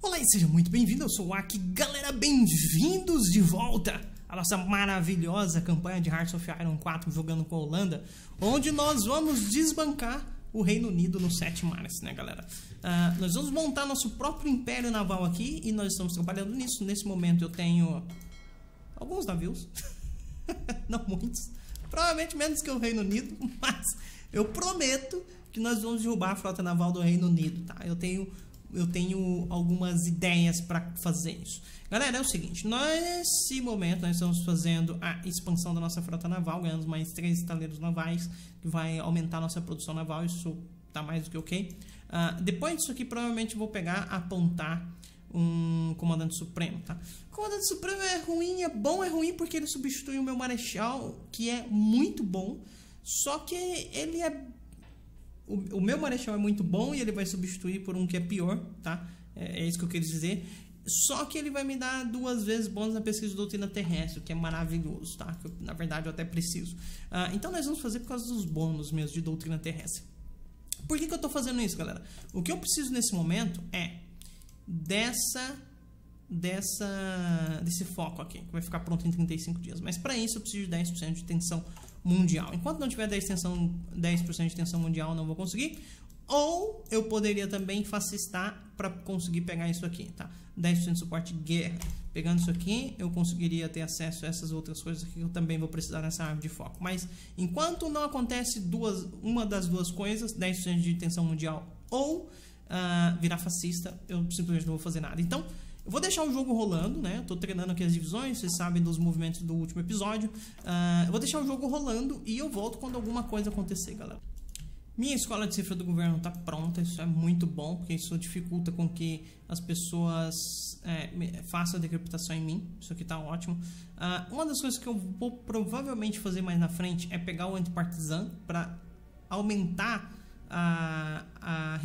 Olá e seja muito bem-vindo, eu sou o Aki. Galera, bem-vindos de volta à nossa maravilhosa campanha de Hearts of Iron 4 jogando com a Holanda, onde nós vamos desbancar o Reino Unido nos 7 mares, né galera? Nós vamos montar nosso próprio império naval aqui e nós estamos trabalhando nisso. Nesse momento eu tenho alguns navios, não muitos, provavelmente menos que o Reino Unido, mas eu prometo que nós vamos derrubar a frota naval do Reino Unido, tá? Eu tenho algumas ideias para fazer isso. Galera, é o seguinte, nesse momento nós estamos fazendo a expansão da nossa frota naval, ganhamos mais 3 estaleiros navais, que vai aumentar nossa produção naval, isso tá mais do que ok. Depois disso aqui, provavelmente vou pegar, apontar um comandante supremo, tá? O comandante supremo é ruim, é bom, é ruim porque ele substitui o meu marechal, que é muito bom, só que ele é... O meu marechal é muito bom e ele vai substituir por um que é pior, tá? É isso que eu quero dizer. Só que ele vai me dar 2 vezes bônus na pesquisa de doutrina terrestre, que é maravilhoso, tá? Que eu, na verdade, eu até preciso. Então, nós vamos fazer por causa dos bônus mesmo de doutrina terrestre. Por que eu tô fazendo isso, galera? O que eu preciso nesse momento é desse foco aqui, que vai ficar pronto em 35 dias. Mas para isso, eu preciso de 10% de tensão mundial. Enquanto não tiver 10% de tensão mundial, não vou conseguir. Ou eu poderia também fascistar para conseguir pegar isso aqui, tá? 10% de suporte de guerra. Pegando isso aqui, eu conseguiria ter acesso a essas outras coisas aqui que eu também vou precisar nessa árvore de foco. Mas enquanto não acontece uma das duas coisas, 10% de tensão mundial ou virar fascista, eu simplesmente não vou fazer nada. Então, vou deixar o jogo rolando, né? Eu tô treinando aqui as divisões, vocês sabem dos movimentos do último episódio. Eu vou deixar o jogo rolando e eu volto quando alguma coisa acontecer, galera. Minha escola de cifra do governo tá pronta, isso é muito bom, porque isso dificulta com que as pessoas façam a decriptação em mim. Isso aqui tá ótimo. Uma das coisas que eu vou provavelmente fazer mais na frente é pegar o antipartisan para aumentar a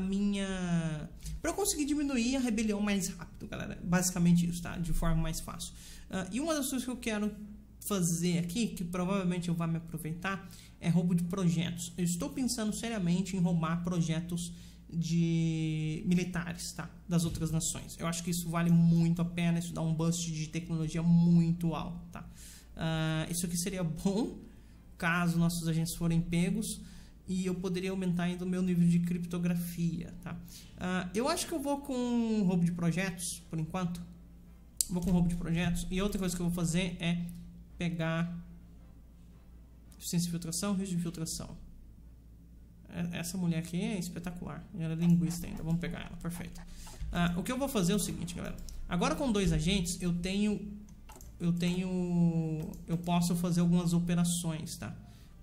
minha... Pra eu conseguir diminuir a rebelião mais rápido, galera. Basicamente isso, tá? De forma mais fácil. E uma das coisas que eu quero fazer aqui, que provavelmente eu vou me aproveitar, é roubo de projetos. Eu estou pensando seriamente em roubar projetos de militares, tá? Das outras nações. Eu acho que isso vale muito a pena, isso dá um boost de tecnologia muito alto, tá? Isso aqui seria bom, caso nossos agentes forem pegos. E eu poderia aumentar ainda o meu nível de criptografia, tá? Eu acho que eu vou com roubo de projetos, por enquanto. Vou com roubo de projetos. E outra coisa que eu vou fazer é pegar eficiência de filtração, risco de filtração. Essa mulher aqui é espetacular. Ela é linguista ainda, vamos pegar ela, perfeito. O que eu vou fazer é o seguinte, galera. Agora com 2 agentes, eu posso fazer algumas operações, tá?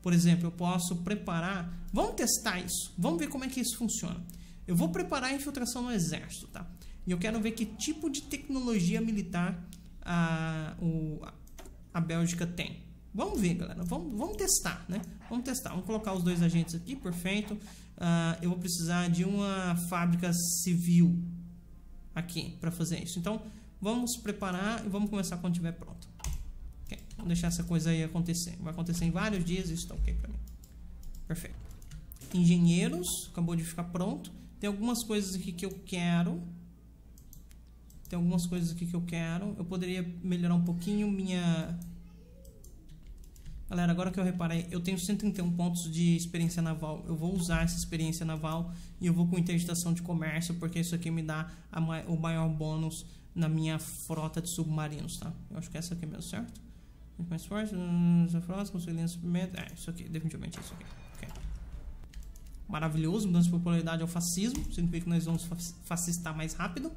Por exemplo, eu posso preparar... Vamos testar isso. Vamos ver como é que isso funciona. Eu vou preparar a infiltração no exército, tá? E eu quero ver que tipo de tecnologia militar a Bélgica tem. Vamos ver, galera. Vamos testar, né? Vamos testar. Vamos colocar os 2 agentes aqui, perfeito. Eu vou precisar de uma fábrica civil aqui para fazer isso. Então, vamos preparar e vamos começar quando estiver pronto. Vou deixar essa coisa aí acontecer. Vai acontecer em vários dias, isso tá ok pra mim. Perfeito. Engenheiros, acabou de ficar pronto. Tem algumas coisas aqui que eu quero. Eu poderia melhorar um pouquinho minha... Galera, agora que eu reparei, eu tenho 131 pontos de experiência naval. Eu vou usar essa experiência naval e eu vou com interditação de comércio, porque isso aqui me dá o maior bônus na minha frota de submarinos, tá? Eu acho que é essa aqui mesmo, certo? Mais forte, isso aqui, definitivamente isso aqui. Okay. Maravilhoso, mudança de popularidade ao fascismo, significa que nós vamos fascistar mais rápido.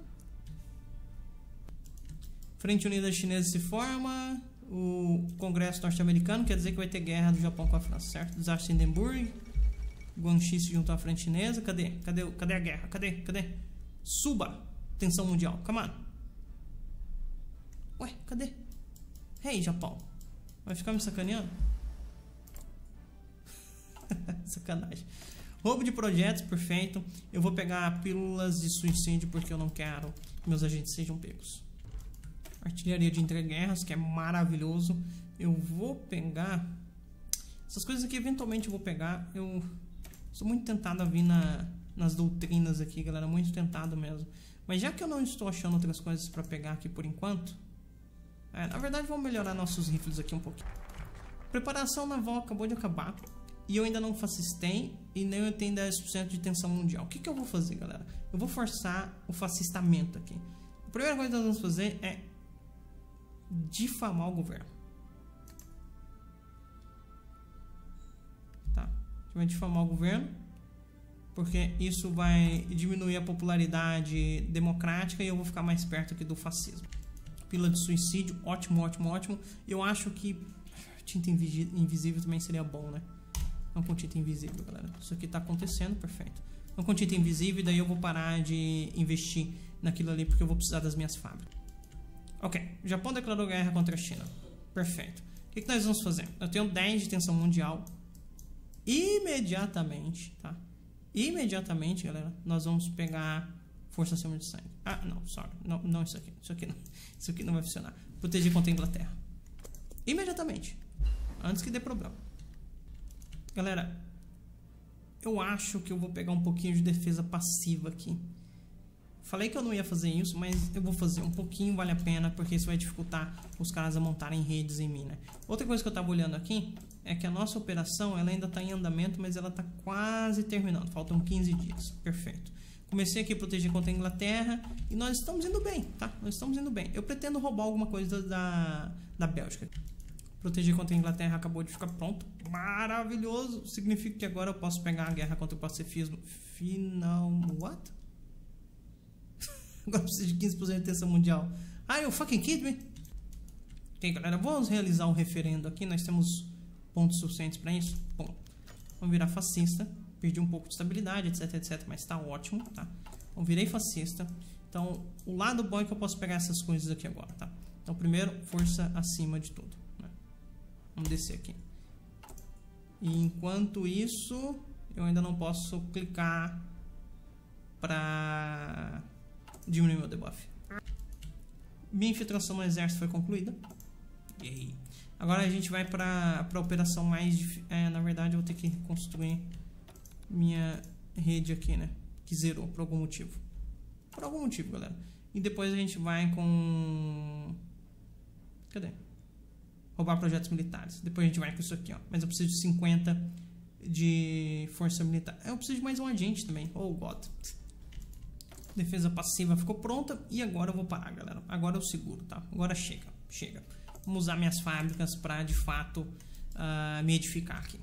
Frente Unida Chinesa se forma, o Congresso Norte-Americano, quer dizer que vai ter guerra do Japão com a França, certo? Desastre de Hindenburg, Guangxi se juntou à Frente Chinesa, cadê a guerra? Cadê? Suba, tensão mundial, come on. Ué, cadê? Hey, Japão, vai ficar me sacaneando? Sacanagem. Roubo de projetos, perfeito. Eu vou pegar pílulas de suicídio porque eu não quero que meus agentes sejam pegos. Artilharia de entreguerras, que é maravilhoso. Eu vou pegar... Essas coisas aqui eventualmente eu vou pegar. Eu sou muito tentado a vir na nas doutrinas aqui, galera. Muito tentado mesmo. Mas já que eu não estou achando outras coisas pra pegar aqui por enquanto... É, na verdade, vamos melhorar nossos rifles aqui um pouquinho. Preparação naval acabou de acabar. E eu ainda não faço stem e nem eu tenho 10% de tensão mundial. O que que eu vou fazer, galera? Eu vou forçar o fascistamento aqui. A primeira coisa que nós vamos fazer é difamar o governo. Tá, a gente vai difamar o governo, porque isso vai diminuir a popularidade democrática e eu vou ficar mais perto aqui do fascismo. Pila de suicídio, ótimo, ótimo, ótimo. Eu acho que tinta invisível também seria bom, né? Não com tinta invisível, galera. Isso aqui tá acontecendo, perfeito. Não com tinta invisível, daí eu vou parar de investir naquilo ali, porque eu vou precisar das minhas fábricas. Ok, o Japão declarou guerra contra a China. Perfeito. O que que nós vamos fazer? Eu tenho 10 de tensão mundial. Imediatamente, tá? Imediatamente, galera, nós vamos pegar força acima de sangue. Ah, não, sorry. Não, não isso aqui. Isso aqui não. Isso aqui não vai funcionar. Proteger contra a Inglaterra. Imediatamente. Antes que dê problema. Galera, eu acho que eu vou pegar um pouquinho de defesa passiva aqui. Falei que eu não ia fazer isso, mas eu vou fazer um pouquinho, vale a pena, porque isso vai dificultar os caras a montarem redes em mim, né? Outra coisa que eu tava olhando aqui é que a nossa operação, ela ainda tá em andamento, mas ela tá quase terminando. Faltam 15 dias, perfeito. Comecei aqui a proteger contra a Inglaterra e nós estamos indo bem, tá? Nós estamos indo bem. Eu pretendo roubar alguma coisa da Bélgica. Proteger contra a Inglaterra acabou de ficar pronto. Maravilhoso! Significa que agora eu posso pegar a guerra contra o pacifismo. Final... What? Agora eu preciso de 15% de tensão mundial. Are you fucking kidding me? Ok, galera. Vamos realizar um referendo aqui. Nós temos pontos suficientes pra isso. Bom, vamos virar fascista. Perdi um pouco de estabilidade, etc, etc. Mas tá ótimo, tá? Então, virei fascista. Então, o lado bom é que eu posso pegar essas coisas aqui agora, tá? Então, primeiro, força acima de tudo. Vamos descer aqui. E enquanto isso, eu ainda não posso clicar pra diminuir meu debuff. Minha infiltração no exército foi concluída. E aí? Agora a gente vai pra operação mais difícil. É, na verdade, eu vou ter que reconstruir minha rede aqui, né? Que zerou por algum motivo. Por algum motivo, galera. E depois a gente vai com... Cadê? Roubar projetos militares. Depois a gente vai com isso aqui, ó. Mas eu preciso de 50 de força militar. Eu preciso de mais um agente também. Oh, God. Defesa passiva ficou pronta. E agora eu vou parar, galera. Agora eu seguro, tá? Agora chega. Chega. Vamos usar minhas fábricas pra, de fato, me edificar aqui.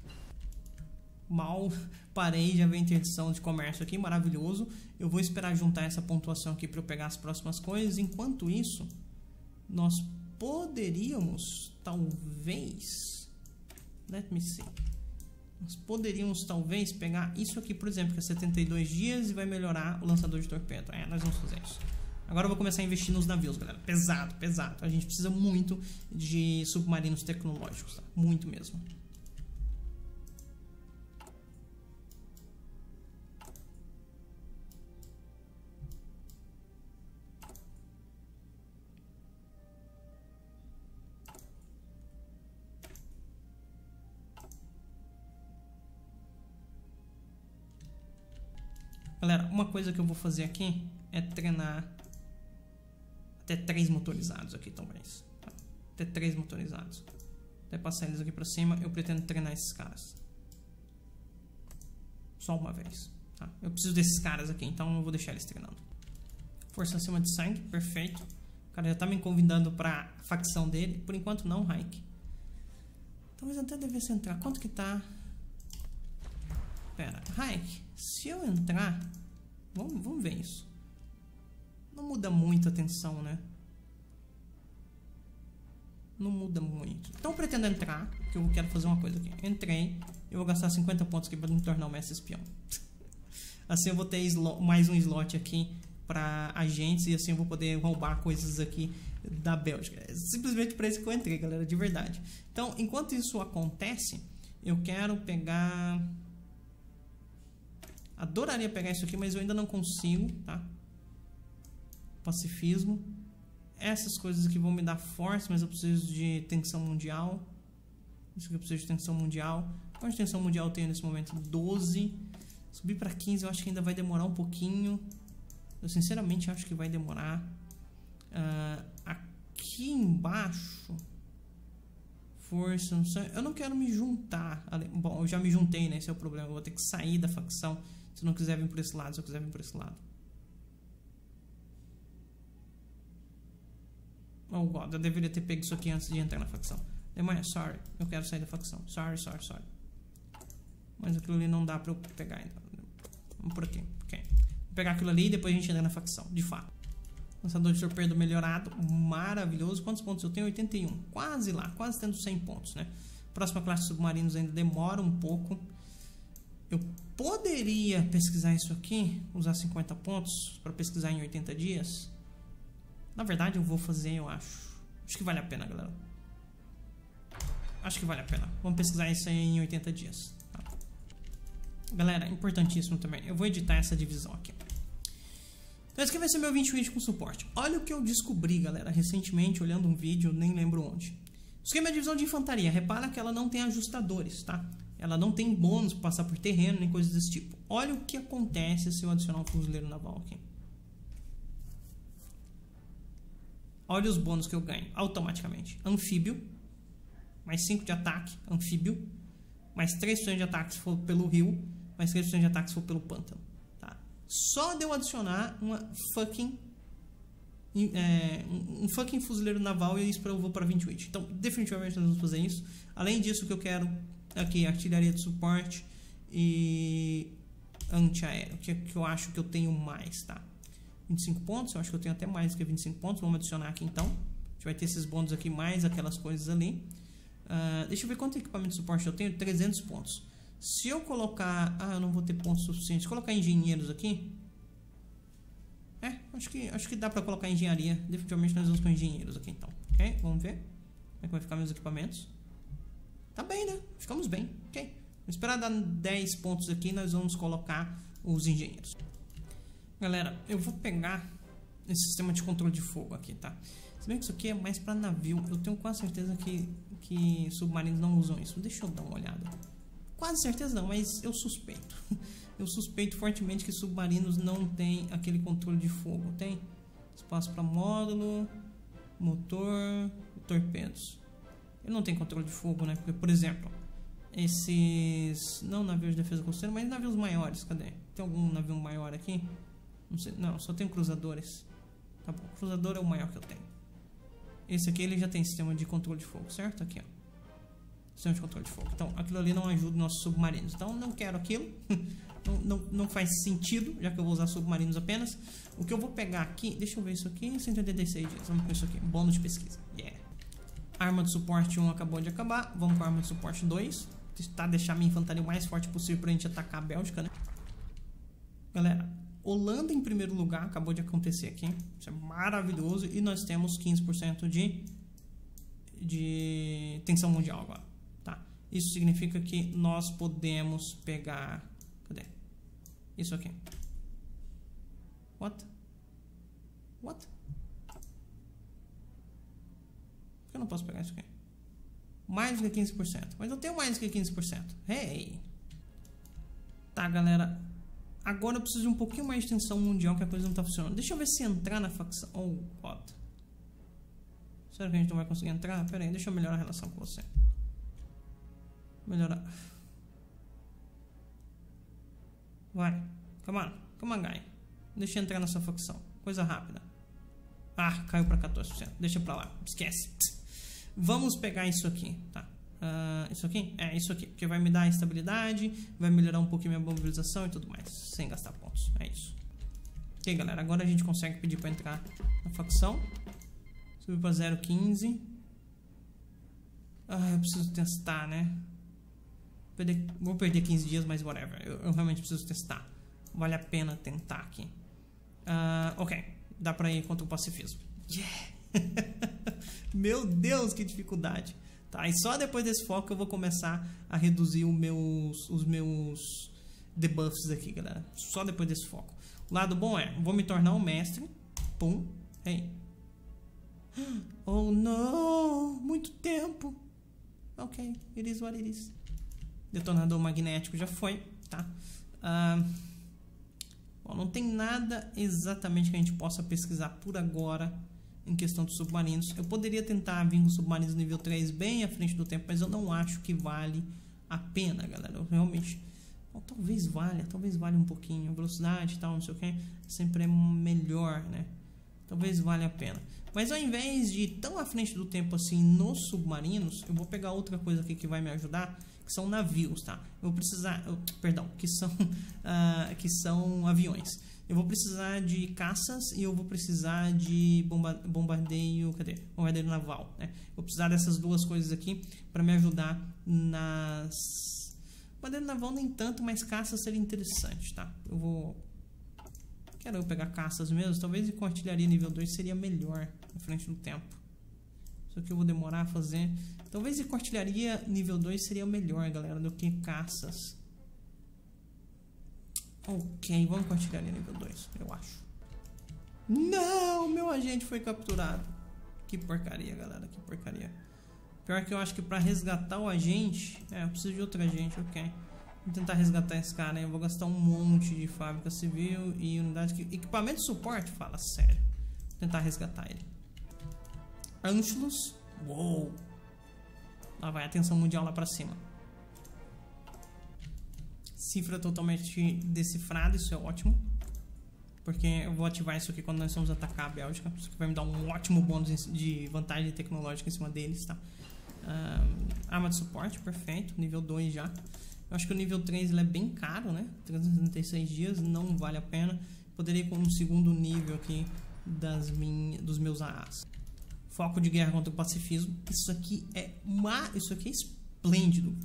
Mal parei. Já veio interdição de comércio aqui. Maravilhoso. Eu vou esperar juntar essa pontuação aqui pra eu pegar as próximas coisas. Enquanto isso, nós poderíamos, talvez... Let me see. Nós poderíamos, talvez, pegar isso aqui, por exemplo, que é 72 dias e vai melhorar o lançador de torpedo. É, nós vamos fazer isso. Agora eu vou começar a investir nos navios, galera. Pesado, pesado. A gente precisa muito de submarinos tecnológicos, tá? Muito mesmo. Galera, uma coisa que eu vou fazer aqui é treinar até 3 motorizados aqui, talvez. Até 3 motorizados. Até passar eles aqui pra cima, eu pretendo treinar esses caras. Só uma vez. Tá? Eu preciso desses caras aqui, então eu vou deixar eles treinando. Força acima de sangue, perfeito. O cara já tá me convidando pra facção dele. Por enquanto não, Reich. Talvez até devesse entrar. Quanto que tá... Pera, Reich, se eu entrar... Vamos ver isso. Não muda muito a tensão, né? Não muda muito. Então eu pretendo entrar, porque eu quero fazer uma coisa aqui. Entrei, eu vou gastar 50 pontos aqui pra me tornar o mestre espião. Assim eu vou ter mais um slot aqui pra agentes e assim eu vou poder roubar coisas aqui da Bélgica. É simplesmente pra isso que eu entrei, galera, de verdade. Então, enquanto isso acontece, eu quero pegar... Adoraria pegar isso aqui, mas eu ainda não consigo, tá? Pacifismo. Essas coisas aqui vão me dar força, mas eu preciso de tensão mundial. Isso aqui eu preciso de tensão mundial. Quanto de tensão mundial eu tenho nesse momento? 12. Subir para 15 eu acho que ainda vai demorar um pouquinho. Eu sinceramente acho que vai demorar. Aqui embaixo, força, não sei. Eu não quero me juntar. Bom, eu já me juntei, né? Esse é o problema. Eu vou ter que sair da facção. Se não quiser vir por esse lado, se eu quiser vir por esse lado. Oh God, eu deveria ter pego isso aqui antes de entrar na facção. Demais, sorry. Eu quero sair da facção. Sorry, sorry, sorry. Mas aquilo ali não dá pra eu pegar ainda. Vamos por aqui. Ok. Vou pegar aquilo ali e depois a gente entra na facção. De fato. Lançador de torpedo melhorado. Maravilhoso. Quantos pontos eu tenho? 81. Quase lá. Quase tendo 100 pontos, né? Próxima classe de submarinos ainda demora um pouco. Eu poderia pesquisar isso aqui. Usar 50 pontos pra pesquisar em 80 dias. Na verdade, eu vou fazer, eu acho. Acho que vale a pena, galera. Acho que vale a pena. Vamos pesquisar isso aí em 80 dias. Tá? Galera, importantíssimo também. Eu vou editar essa divisão aqui. Então, esse aqui vai ser meu 28 com suporte. Olha o que eu descobri, galera, recentemente, olhando um vídeo, nem lembro onde. Isso aqui é minha divisão de infantaria. Repara que ela não tem ajustadores, tá? Ela não tem bônus pra passar por terreno, nem coisas desse tipo. Olha o que acontece se eu adicionar um fuzileiro naval aqui. Olha os bônus que eu ganho automaticamente. Anfíbio, mais 5 de ataque, anfíbio, mais 3% de ataque se for pelo rio, mais 3% de ataque se for pelo pântano, tá? Só de eu adicionar uma fucking um fucking fuzileiro naval, e isso eu vou para 28. Então definitivamente nós vamos fazer isso. Além disso, o que eu quero aqui, artilharia de suporte e antiaéreo, que eu acho que eu tenho mais, tá? 25 pontos, eu acho que eu tenho até mais do que 25 pontos. Vamos adicionar aqui então. A gente vai ter esses bônus aqui, mais aquelas coisas ali. Deixa eu ver quanto equipamento de suporte eu tenho. 300 pontos. Se eu colocar... eu não vou ter pontos suficientes. Colocar engenheiros aqui. Acho que dá pra colocar engenharia. Definitivamente nós vamos com engenheiros aqui então. Ok, vamos ver como é que vai ficar meus equipamentos. Tá bem, né? Ficamos bem, ok. Vamos esperar dar 10 pontos aqui. Nós vamos colocar os engenheiros. Galera, eu vou pegar esse sistema de controle de fogo aqui, tá? Se bem que isso aqui é mais pra navio. Eu tenho quase certeza que submarinos não usam isso. Deixa eu dar uma olhada. Quase certeza não, mas eu suspeito. Eu suspeito fortemente que submarinos não tem aquele controle de fogo. Tem espaço pra módulo, motor e torpedos. Ele não tem controle de fogo, né? Porque, por exemplo, esses... Não navios de defesa costeira, mas navios maiores. Cadê? Tem algum navio maior aqui? Não sei, não, só tenho cruzadores. Tá bom, cruzador é o maior que eu tenho. Esse aqui ele já tem sistema de controle de fogo, certo? Aqui, ó. Sistema de controle de fogo. Então, aquilo ali não ajuda nossos submarinos. Então, não quero aquilo. não faz sentido, já que eu vou usar submarinos apenas. O que eu vou pegar aqui... Deixa eu ver isso aqui. 186 dias. Vamos ver isso aqui. Bônus de pesquisa. Yeah. Arma de suporte 1 acabou de acabar. Vamos com a arma de suporte 2. Tentar deixar minha infantaria o mais forte possível pra gente atacar a Bélgica, né? Galera... Holanda em primeiro lugar, acabou de acontecer aqui. Isso é maravilhoso. E nós temos 15% de tensão mundial agora, tá? Isso significa que nós podemos pegar... Cadê? Isso aqui. What? What? Por que eu não posso pegar isso aqui? Mais do que 15%. Mas eu tenho mais do que 15%. Hey! Tá, galera... Agora eu preciso de um pouquinho mais de tensão mundial, que a coisa não tá funcionando. Deixa eu ver se entrar na facção. Oh, God. Será que a gente não vai conseguir entrar? Pera aí, deixa eu melhorar a relação com você. Melhorar. Vai. Come on. Come on, guy. Deixa eu entrar nessa facção. Coisa rápida. Caiu pra 14%. Deixa pra lá. Esquece. Vamos pegar isso aqui, tá? Isso aqui? É, isso aqui. Porque vai me dar estabilidade, vai melhorar um pouquinho minha mobilização e tudo mais. Sem gastar pontos. É isso. Ok, galera. Agora a gente consegue pedir pra entrar na facção. Subir pra 0,15. Eu preciso testar, né? Vou perder 15 dias, mas whatever. Eu realmente preciso testar. Vale a pena tentar aqui. Ok. Dá pra ir contra o pacifismo. Yeah! Meu Deus, que dificuldade! Tá, e só depois desse foco eu vou começar a reduzir os meus debuffs aqui, galera. Só depois desse foco. O lado bom é, vou me tornar um mestre. Pum. Ei. Oh, não. Muito tempo. Ok, it is what it is. Detonador magnético já foi, tá? Bom, não tem nada exatamente que a gente possa pesquisar por agora em questão dos submarinos. Eu poderia tentar vir com submarinos nível 3 bem à frente do tempo, mas eu não acho que vale a pena, galera. Eu realmente... Bom, talvez valha um pouquinho. A velocidade e tal, não sei o que, sempre é melhor, né? Talvez valha a pena. Mas ao invés de ir tão à frente do tempo assim nos submarinos, eu vou pegar outra coisa aqui que vai me ajudar, que são navios, tá? Eu vou precisar... perdão, que são aviões. Eu vou precisar de caças e eu vou precisar de bombardeio... Cadê? Bombardeio naval, né? Eu vou precisar dessas duas coisas aqui para me ajudar nas... Bombardeio naval nem tanto, mas caças seria interessante, tá? Eu vou... Quero eu pegar caças mesmo. Talvez com artilharia nível 2 seria melhor na frente do tempo. Isso aqui eu vou demorar a fazer. Talvez com artilharia nível 2 seria melhor, galera, do que caças. Ok, vamos com artilharia nível 2, eu acho. Não, meu agente foi capturado. Que porcaria, galera, que porcaria. Pior que eu acho que pra resgatar o agente... eu preciso de outro agente, ok. Vou tentar resgatar esse cara, hein? Eu vou gastar um monte de fábrica civil e unidade... Equipamento de suporte? Fala sério. Vou tentar resgatar ele. Anschluss. Uou. Lá vai, atenção mundial lá pra cima. Cifra totalmente decifrada, isso é ótimo. Porque eu vou ativar isso aqui quando nós vamos atacar a Bélgica. Isso aqui vai me dar um ótimo bônus de vantagem tecnológica em cima deles, tá? Arma de suporte, perfeito. Nível 2 já. Eu acho que o nível 3 ele é bem caro, né? 366 dias, não vale a pena. Poderia ir com um segundo nível aqui dos meus AAs. Foco de guerra contra o pacifismo. Isso aqui é esplêndido.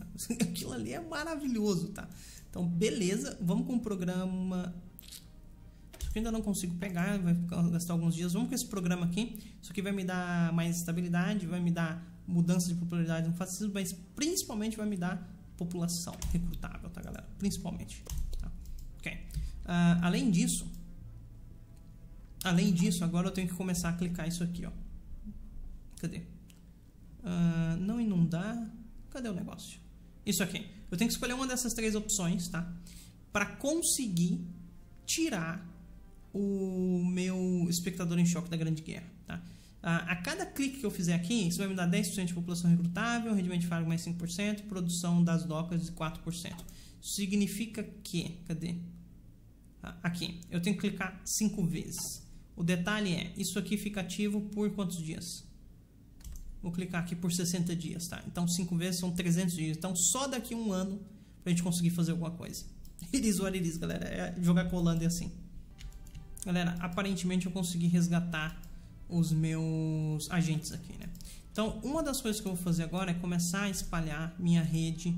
Aquilo ali é maravilhoso, tá? Então, beleza. Vamos com o programa... Isso aqui ainda não consigo pegar, vai gastar alguns dias. Vamos com esse programa aqui. Isso aqui vai me dar mais estabilidade, vai me dar mudança de popularidade no fascismo, mas principalmente vai me dar... população recrutável, tá, galera? Principalmente. Tá. Ok. Além disso, agora eu tenho que começar a clicar isso aqui, ó. Cadê? Não inundar. Cadê o negócio? Isso aqui. Eu tenho que escolher uma dessas três opções, tá? Pra conseguir tirar o meu espectador em choque da Grande Guerra, tá? A cada clique que eu fizer aqui, isso vai me dar 10% de população recrutável, rendimento de fábrica mais 5%, produção das docas de 4%. Isso significa que... Cadê? Aqui. Eu tenho que clicar 5 vezes. O detalhe é, isso aqui fica ativo por quantos dias? Vou clicar aqui por 60 dias, tá? Então, 5 vezes são 300 dias. Então, só daqui a um ano pra gente conseguir fazer alguma coisa. Iris, what iris, galera. É jogar com a Holanda assim. Galera, aparentemente eu consegui resgatar os meus agentes aqui, né? Então, uma das coisas que eu vou fazer agora é começar a espalhar minha rede,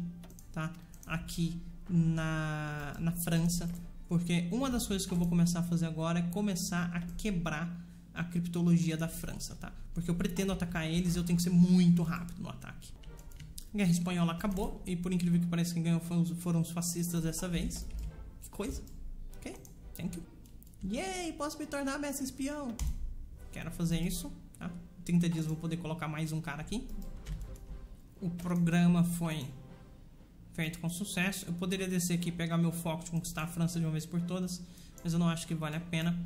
tá? Aqui na França, porque uma das coisas que eu vou começar a fazer agora é começar a quebrar a criptologia da França, tá? Porque eu pretendo atacar eles e eu tenho que ser muito rápido no ataque. A Guerra Espanhola acabou e, por incrível que pareça, quem ganhou foram os fascistas dessa vez. Que coisa. Ok, thank you. Yay, posso me tornar mestre espião. Quero fazer isso, tá? Em 30 dias eu vou poder colocar mais um cara aqui. O programa foi feito com sucesso. Eu poderia descer aqui e pegar meu foco de conquistar a França de uma vez por todas, mas eu não acho que vale a pena.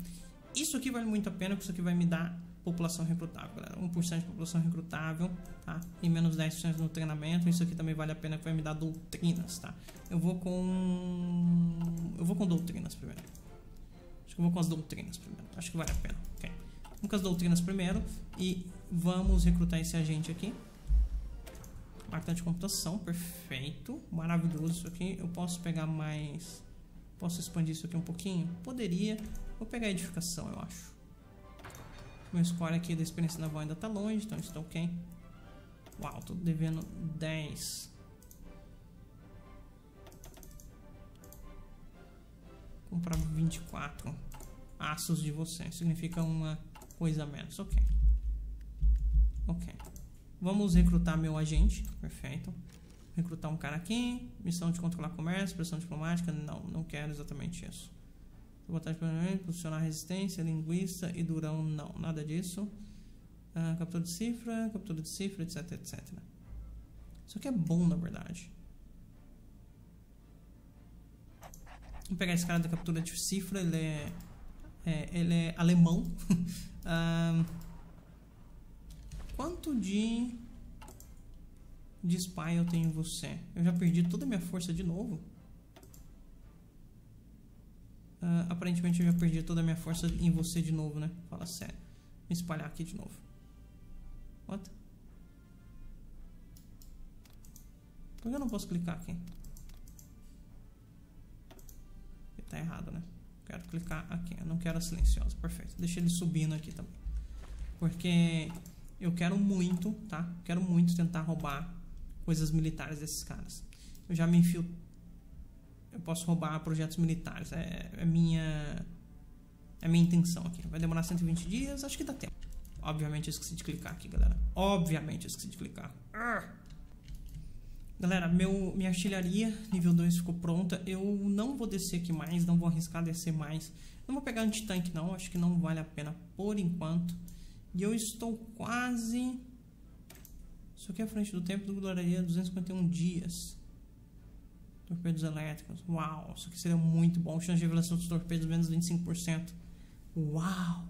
Isso aqui vale muito a pena, porque isso aqui vai me dar população recrutável, galera. 1% de população recrutável, tá? E menos 10% no treinamento. Isso aqui também vale a pena, que vai me dar doutrinas, tá? Eu vou com doutrinas primeiro. Acho que eu vou com as doutrinas primeiro. Acho que vale a pena, ok? Vamos com as doutrinas primeiro e vamos recrutar esse agente aqui. Máquina de computação, perfeito. Maravilhoso isso aqui. Eu posso pegar mais... Posso expandir isso aqui um pouquinho? Poderia. Vou pegar a edificação, eu acho. Meu score aqui da experiência naval ainda tá longe, então está ok. Uau, tô devendo 10. Vou comprar 24 aços de você. Significa uma... coisa a menos, ok. Ok. Vamos recrutar meu agente, perfeito. Recrutar um cara aqui. Missão de controlar comércio, pressão diplomática. Não, não quero exatamente isso. Vou botar de posicionar resistência, linguista e durão, não, nada disso. Captura de cifra, etc, etc. Isso aqui é bom, na verdade. Vou pegar esse cara da captura de cifra, ele é alemão. Quanto de spy eu tenho em você? Eu já perdi toda a minha força de novo. Aparentemente eu já perdi toda a minha força em você de novo, né? Fala sério. Me espalhar aqui de novo. What? Por que eu não posso clicar aqui? Porque tá errado, né? Quero clicar aqui. Eu não quero a silenciosa. Perfeito. Deixa ele subindo aqui também. Porque eu quero muito, tá? Quero muito tentar roubar coisas militares desses caras. Eu já me enfio. Eu posso roubar projetos militares. É minha intenção aqui. Vai demorar 120 dias. Acho que dá tempo. Obviamente eu esqueci de clicar aqui, galera. Obviamente eu esqueci de clicar. Galera, minha artilharia nível 2 ficou pronta. Eu não vou descer aqui mais. Não vou arriscar descer mais. Não vou pegar anti-tanque não. Acho que não vale a pena por enquanto. E eu estou quase... Isso aqui é a frente do tempo. Duraria 251 dias. Torpedos elétricos. Uau, isso aqui seria muito bom. Chance de revelação dos torpedos menos 25%. Uau.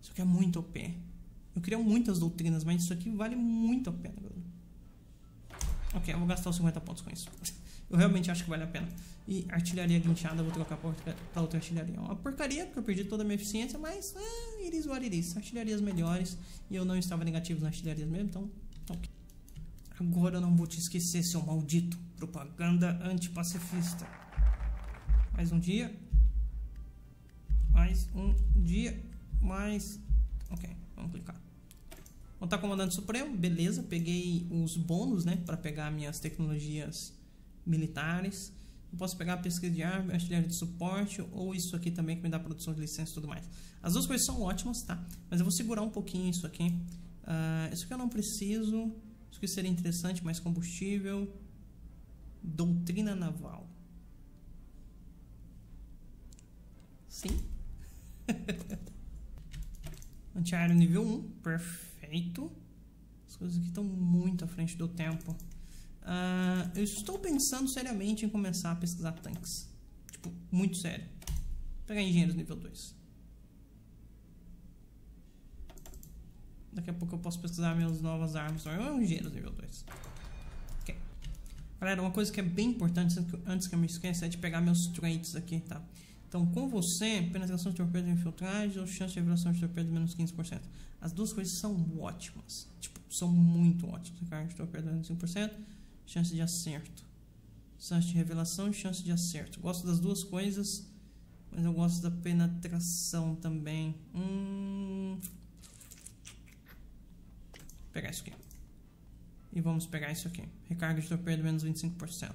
Isso aqui é muito OP. Eu queria muitas doutrinas, mas isso aqui vale muito a pena, galera. Ok, eu vou gastar os 50 pontos com isso. Eu realmente acho que vale a pena. E artilharia guinchada, eu vou trocar pra outra artilharia. É uma porcaria, porque eu perdi toda a minha eficiência, mas... iris ou iris. Artilharias melhores. E eu não estava negativo nas artilharias mesmo, então... Ok. Agora eu não vou te esquecer, seu maldito. Propaganda antipacifista. Mais um dia. Mais um dia. Mais... Ok, vamos clicar. Vou estar comandante supremo, beleza. Peguei os bônus, né, para pegar minhas tecnologias militares. Eu posso pegar a pesquisa de arma, artilharia de suporte, ou isso aqui também que me dá produção de licença e tudo mais. As duas coisas são ótimas, tá? Mas eu vou segurar um pouquinho isso aqui. Isso aqui eu não preciso. Isso aqui seria interessante, mais combustível. Doutrina naval. Sim. Antiaéreo nível 1, perfeito. As coisas aqui estão muito à frente do tempo. Eu estou pensando seriamente em começar a pesquisar tanques. Tipo, muito sério. Vou pegar engenheiros nível 2. Daqui a pouco eu posso pesquisar minhas novas armas. Ou engenheiros nível 2. Galera, uma coisa que é bem importante, antes que eu me esqueça, é de pegar meus traits aqui, tá? Então, com você, penetração de torpedo infiltragem ou chance de revelação de torpedo menos 15%. As duas coisas são ótimas. Tipo, são muito ótimas. Carga de torpedo menos 5%, chance de acerto. Chance de revelação e chance de acerto. Gosto das duas coisas, mas eu gosto da penetração também. Vou pegar isso aqui. E vamos pegar isso aqui. Recarga de torpedo menos 25%.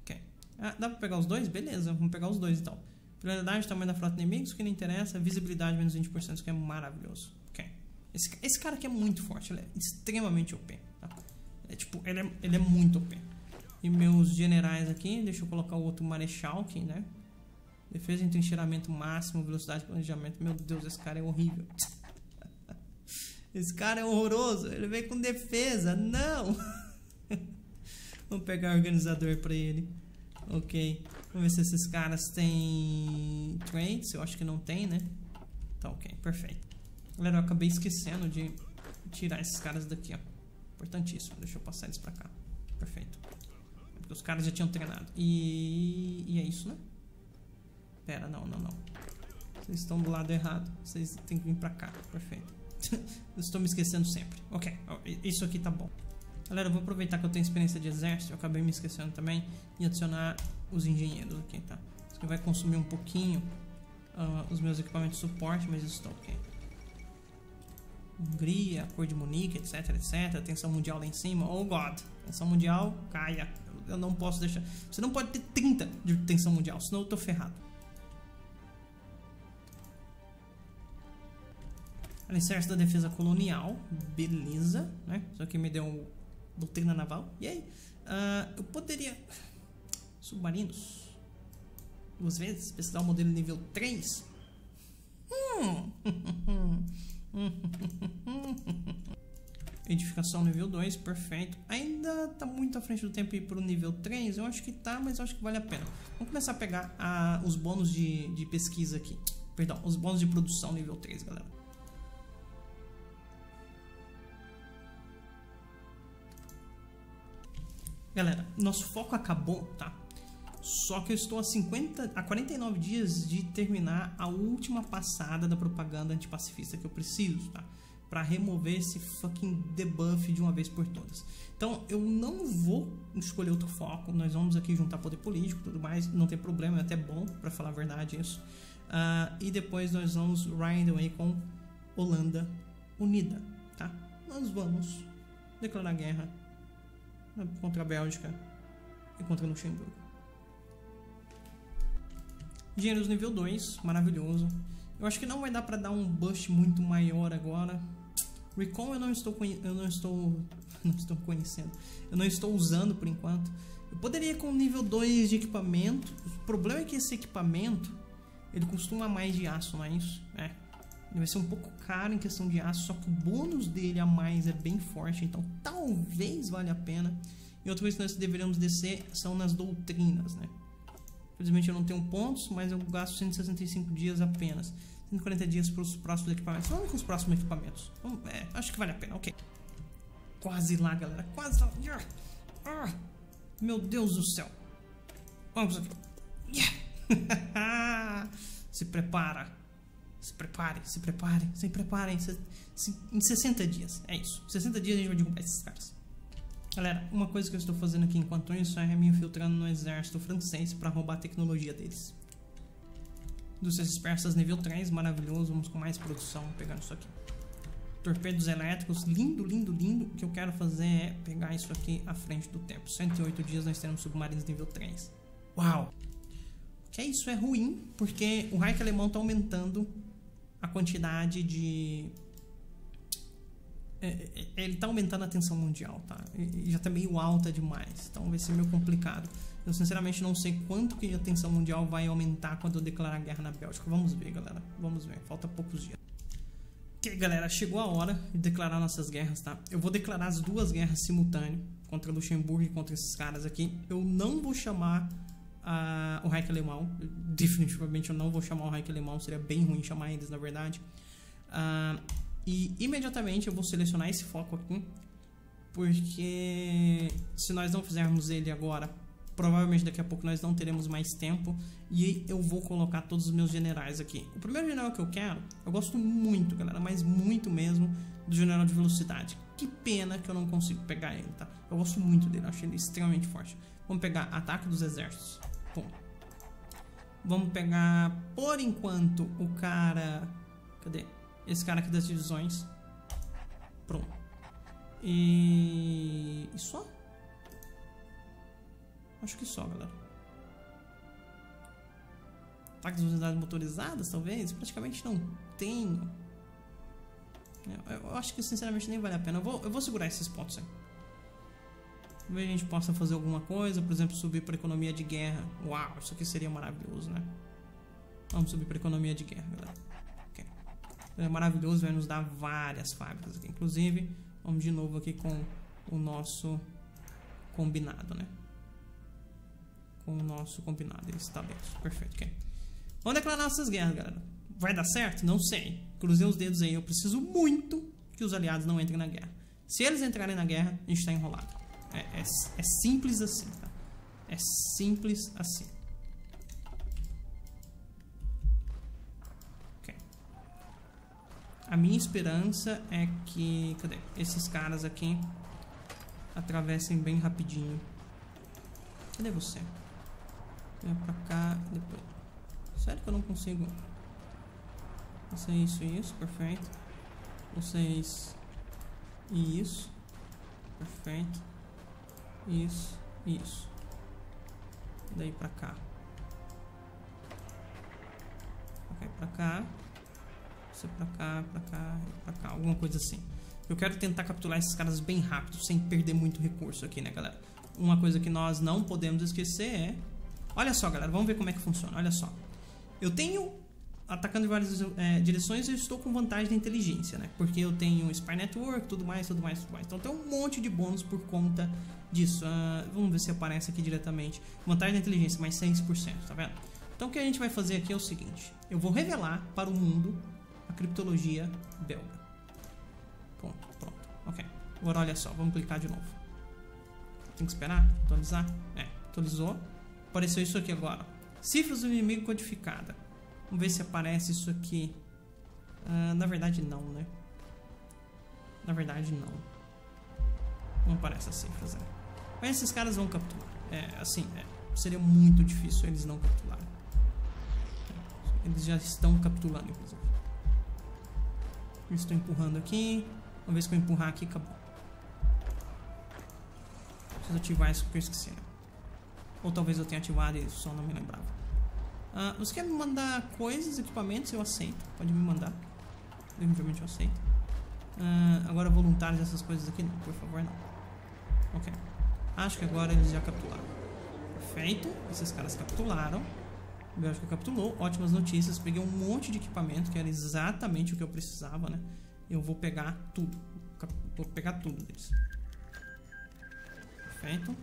Ok. Dá pra pegar os dois? Beleza, vamos pegar os dois então. Prioridade, tamanho da frota inimiga, isso que não interessa. Visibilidade menos 20%, isso que é maravilhoso. Ok. Esse cara aqui é muito forte, ele é extremamente OP. Tá? É tipo, ele é muito OP. E meus generais aqui, deixa eu colocar o outro marechal aqui, né? Defesa em trincheiramento máximo, velocidade de planejamento. Meu Deus, esse cara é horrível. Esse cara é horroroso, ele vem com defesa, não! Vamos pegar o organizador pra ele. Ok, vamos ver se esses caras têm traits, eu acho que não tem, né? Tá ok, perfeito. Galera, eu acabei esquecendo de tirar esses caras daqui, ó. Importantíssimo, deixa eu passar eles pra cá. Perfeito. Porque os caras já tinham treinado. E é isso, né? Pera, não. Vocês estão do lado errado, vocês têm que vir pra cá, perfeito. Estou me esquecendo sempre. Ok, isso aqui tá bom. Galera, eu vou aproveitar que eu tenho experiência de exército. Eu acabei me esquecendo também. E adicionar os engenheiros aqui, tá? Isso aqui vai consumir um pouquinho os meus equipamentos de suporte, mas isso tá ok. Hungria, Acordo de Munique, etc, etc. Tensão mundial lá em cima. Oh God, tensão mundial, caia. Eu não posso deixar. Você não pode ter 30 de tensão mundial, senão eu tô ferrado. Alicerce da defesa colonial, beleza, né? Isso aqui me deu doutrina naval. E aí, eu poderia submarinos 2 vezes, pesquisar o modelo nível 3. Edificação nível 2, perfeito. Ainda tá muito à frente do tempo ir pro nível 3? Eu acho que tá, mas eu acho que vale a pena. Vamos começar a pegar os bônus de pesquisa aqui. Perdão, os bônus de produção nível 3, galera. Galera, nosso foco acabou, tá? Só que eu estou a 49 dias de terminar a última passada da propaganda antipacifista que eu preciso, tá? Pra remover esse fucking debuff de uma vez por todas. Então eu não vou escolher outro foco. Nós vamos aqui juntar poder político e tudo mais. Não tem problema, é até bom, pra falar a verdade, isso. E depois nós vamos Ryan Way com Holanda Unida, tá? Nós vamos declarar guerra contra a Bélgica e contra Luxemburgo. Engenheiros nível 2, maravilhoso. Eu acho que não vai dar pra dar um boost muito maior agora. Recon eu não estou usando por enquanto. Eu poderia ir com nível 2 de equipamento. O problema é que esse equipamento, ele costuma mais de aço, não é isso? É. Ele vai ser um pouco caro em questão de aço, só que o bônus dele a mais é bem forte, então talvez valha a pena. E outra coisa que nós deveríamos descer são nas doutrinas, né? Infelizmente eu não tenho pontos, mas eu gasto 165 dias apenas. 140 dias para os próximos equipamentos. Vamos com os próximos equipamentos. É, acho que vale a pena, ok. Quase lá, galera. Quase lá. Yeah. Ah. Meu Deus do céu. Vamos aqui. Yeah. Se prepara. Se prepare, se prepare. Se preparem em 60 dias. É isso. Em 60 dias a gente vai derrubar esses caras. Galera, uma coisa que eu estou fazendo aqui enquanto isso é me infiltrando no exército francês para roubar a tecnologia deles. Indústrias persas nível 3, maravilhoso, vamos com mais produção, pegando isso aqui. Torpedos elétricos, lindo, lindo, lindo. O que eu quero fazer é pegar isso aqui à frente do tempo. 108 dias nós teremos submarinos nível 3. Uau! Que isso é ruim, porque o Reich alemão está aumentando a quantidade de... Ele tá aumentando a tensão mundial, tá? E já tá meio alta demais, então vai ser meio complicado. Eu sinceramente não sei quanto que a tensão mundial vai aumentar quando eu declarar guerra na Bélgica. Vamos ver, galera, vamos ver, falta poucos dias. Ok, galera, chegou a hora de declarar nossas guerras, tá? Eu vou declarar as duas guerras simultâneas, contra Luxemburgo e contra esses caras aqui. Eu não vou chamar o Reich Alemão, definitivamente eu não vou chamar o Reich Alemão, seria bem ruim chamar eles, na verdade. E imediatamente eu vou selecionar esse foco aqui, porque se nós não fizermos ele agora, provavelmente daqui a pouco nós não teremos mais tempo. E eu vou colocar todos os meus generais aqui. O primeiro general que eu quero, eu gosto muito, galera, mas muito mesmo, do general de velocidade. Que pena que eu não consigo pegar ele, tá? Eu gosto muito dele, eu acho ele extremamente forte. Vamos pegar ataque dos exércitos. Bom, vamos pegar, por enquanto, o cara... Cadê? Esse cara aqui das divisões. Pronto. E só? Acho que só, galera. Ataques das unidades motorizadas, talvez? Praticamente não tenho. Eu acho que, sinceramente, nem vale a pena. Eu vou segurar esses pontos aí. Talvez a gente possa fazer alguma coisa. Por exemplo, subir para economia de guerra. Uau, isso aqui seria maravilhoso, né? Vamos subir para economia de guerra, galera. É maravilhoso, vai nos dar várias fábricas aqui. Inclusive, vamos de novo aqui com o nosso combinado, né? Com o nosso combinado, ele está aberto. Perfeito, ok. Vamos declarar nossas guerras, galera. Vai dar certo? Não sei. Cruzei os dedos aí. Eu preciso muito que os aliados não entrem na guerra. Se eles entrarem na guerra, a gente está enrolado. É simples assim, tá? É simples assim. A minha esperança é que... Cadê? Esses caras aqui atravessem bem rapidinho. Cadê você? Vem pra cá, depois... Sério que eu não consigo? Você isso e isso, perfeito. Vocês... E isso. Perfeito. Isso e isso. Daí pra cá. Ok, pra cá. Pra cá, pra cá, pra cá, alguma coisa assim. Eu quero tentar capturar esses caras bem rápido, sem perder muito recurso aqui, né, galera? Uma coisa que nós não podemos esquecer é... Olha só, galera, vamos ver como é que funciona, olha só. Eu tenho atacando de várias direções, eu estou com vantagem da inteligência, né? Porque eu tenho Spy Network, tudo mais. Então tem um monte de bônus por conta disso. Vamos ver se aparece aqui diretamente. Vantagem da inteligência, mais 6%, tá vendo? Então o que a gente vai fazer aqui é o seguinte. Eu vou revelar para o mundo a criptologia belga. Pronto, pronto. Ok. Agora olha só, vamos clicar de novo. Tem que esperar atualizar. É, atualizou. Apareceu isso aqui agora. Cifras do inimigo codificada. Vamos ver se aparece isso aqui. Na verdade não, né? Na verdade não. Não aparece as cifras, né? Mas esses caras vão capturar. Seria muito difícil eles não capturarem. Eles já estão capturando, inclusive. Eu estou empurrando aqui. Vamos ver se eu empurrar aqui, acabou. Preciso ativar isso porque eu esqueci, né? Ou talvez eu tenha ativado e só não me lembrava. Você quer me mandar coisas, equipamentos? Eu aceito, pode me mandar. Definitivamente eu aceito. Agora voluntários, essas coisas aqui não, por favor, não. Ok, acho que agora eles já capitularam. Perfeito, esses caras capitularam. Bélgica capitulou, ótimas notícias. Peguei um monte de equipamento, que era exatamente o que eu precisava, né? Eu vou pegar tudo. Vou pegar tudo deles. Perfeito.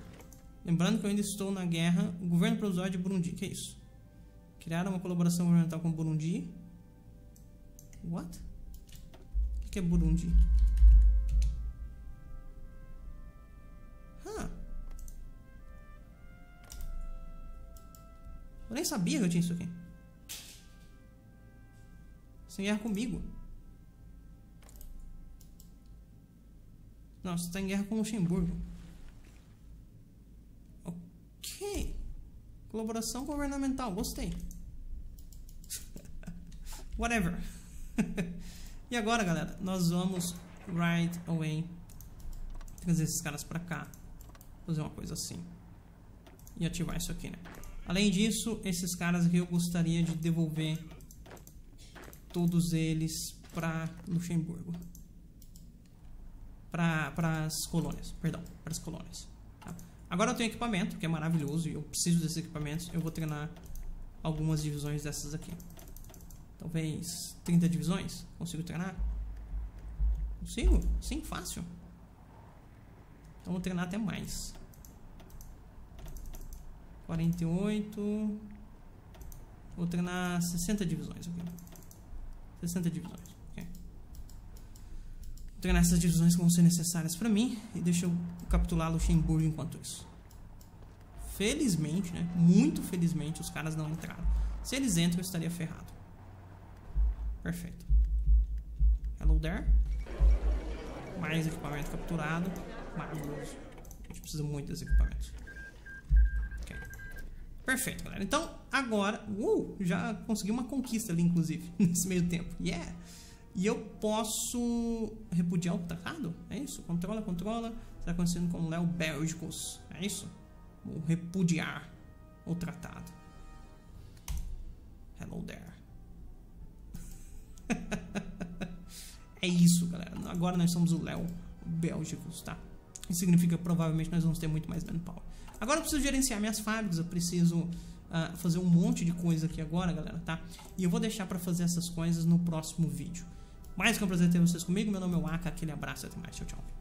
Lembrando que eu ainda estou na guerra. O governo provisório de Burundi, que é isso? Criaram uma colaboração governamental com o Burundi. What? O que é Burundi? Eu nem sabia que eu tinha isso aqui. Você está em guerra comigo? Não, você está em guerra com o Luxemburgo. Ok. Colaboração governamental, gostei. Whatever. E agora, galera, nós vamos right away trazer esses caras pra cá. Fazer uma coisa assim. E ativar isso aqui, né? Além disso, esses caras aqui eu gostaria de devolver todos eles pra Luxemburgo. Pras colônias, perdão, pras colônias. Tá? Agora eu tenho equipamento, que é maravilhoso, e eu preciso desses equipamentos. Eu vou treinar algumas divisões dessas aqui. Talvez 30 divisões? Consigo treinar? Consigo? Sim, fácil. Então vou treinar até mais. 48. Vou treinar 60 divisões aqui. 60 divisões, ok. Vou treinar essas divisões que vão ser necessárias pra mim. E deixa eu capturar Luxemburgo enquanto isso. Felizmente, né? Muito felizmente os caras não entraram. Se eles entram eu estaria ferrado. Perfeito. Hello there. Mais equipamento capturado. Maravilhoso. A gente precisa muito desses equipamentos. Ok. Perfeito, galera. Então, agora... já consegui uma conquista ali, inclusive. Nesse meio tempo. Yeah! E eu posso repudiar o tratado? É isso? Controla, controla. Está acontecendo com o Leo Belgicus. É isso? Vou repudiar o tratado. Hello there. É isso, galera. Agora nós somos o Leo Belgicus, tá? Isso significa que provavelmente nós vamos ter muito mais manpower. Agora eu preciso gerenciar minhas fábricas. Eu preciso fazer um monte de coisa aqui agora, galera, tá? E eu vou deixar pra fazer essas coisas no próximo vídeo. Mais que um prazer ter vocês comigo. Meu nome é Waka. Aquele abraço e até mais. Tchau, tchau.